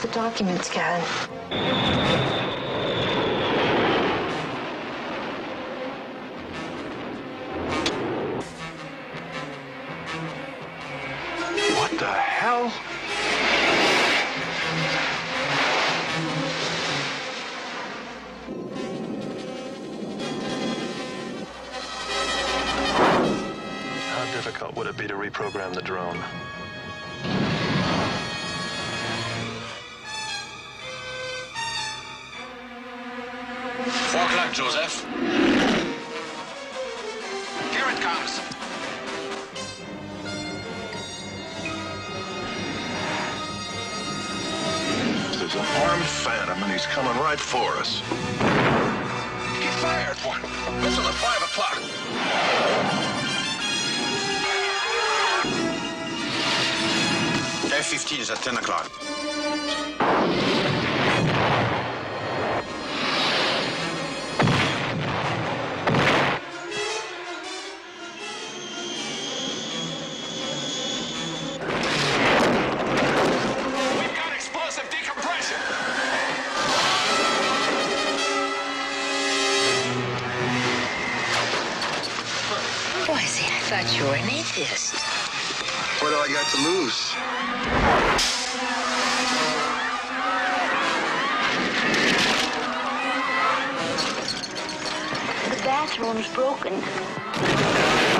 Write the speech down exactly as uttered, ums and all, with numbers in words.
have the documents, Karen. What the hell? How difficult would it be to reprogram the drone? Four o'clock, Joseph. Here it comes. There's an armed phantom, and he's coming right for us. He fired one. Missile at five o'clock. F fifteen is at ten o'clock. I thought you were an atheist. What do I got to lose? The bathroom's broken.